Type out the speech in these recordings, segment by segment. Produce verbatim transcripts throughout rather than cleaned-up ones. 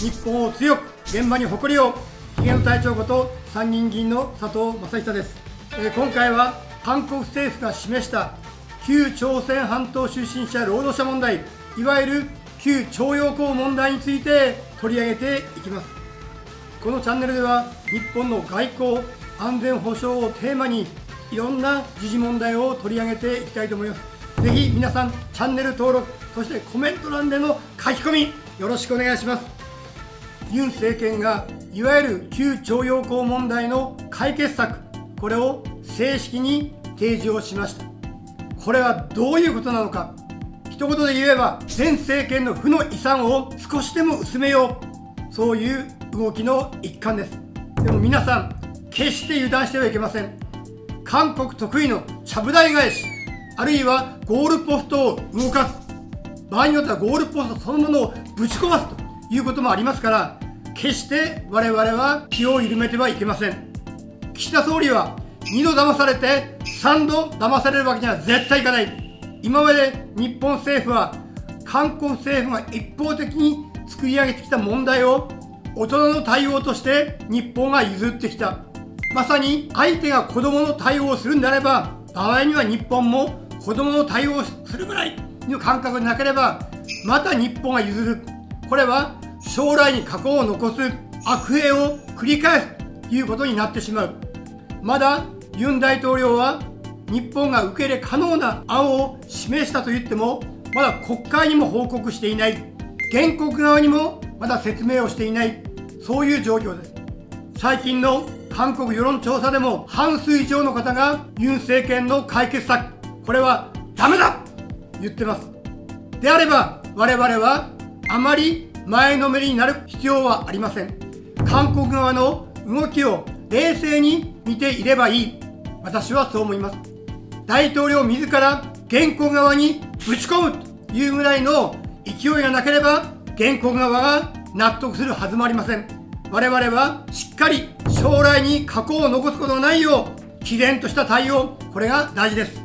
日本を強く、現場に誇りを、ひげの隊長こと参議院議員の佐藤正久です。今回は韓国政府が示した旧朝鮮半島出身者労働者問題、いわゆる旧徴用工問題について取り上げていきます。このチャンネルでは日本の外交、安全保障をテーマにいろんな時事問題を取り上げていきたいと思います。ぜひ皆さんチャンネル登録、そしてコメント欄での書き込みよろしくお願いします。ユン政権がいわゆる旧徴用工問題の解決策、これを正式に提示をしました。これはどういうことなのか。一言で言えば、前政権の負の遺産を少しでも薄めよう。そういう動きの一環です。でも皆さん、決して油断してはいけません。韓国得意のちゃぶ台返し、あるいはゴールポストを動かす。場合によってはゴールポストそのものをぶち壊すということもありますから、決して我々は気を緩めてはいけません。岸田総理はにど騙されてさんど騙されるわけには絶対いかない。今まで日本政府は韓国政府が一方的に作り上げてきた問題を大人の対応として日本が譲ってきた。まさに相手が子供の対応をするんであれば、場合には日本も子供の対応をするぐらいの感覚でなければ、また日本が譲る。これは将来に禍根を残す悪弊を繰り返すということになってしまう。まだユン大統領は日本が受け入れ可能な案を示したと言っても、まだ国会にも報告していない。原告側にもまだ説明をしていない。そういう状況です。最近の韓国世論調査でも半数以上の方がユン政権の解決策、これはダメだと言ってます。であれば我々はあまり前のめりになる必要はありません。韓国側の動きを冷静に見ていればいい。私はそう思います。大統領自ら原告側にぶち込むというぐらいの勢いがなければ、原告側が納得するはずもありません。我々はしっかり将来に禍根を残すことのないよう、毅然とした対応、これが大事です。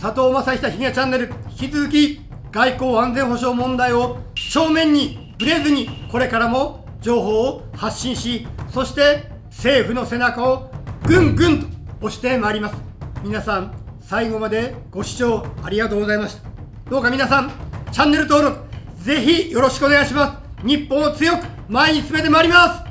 佐藤正久ひげチャンネル、引き続き外交安全保障問題を正面にぶれずに、これからも情報を発信し、そして政府の背中をぐんぐんと押してまいります。皆さん、最後までご視聴ありがとうございました。どうか皆さん、チャンネル登録、ぜひよろしくお願いします。日本を強く前に進めてまいります。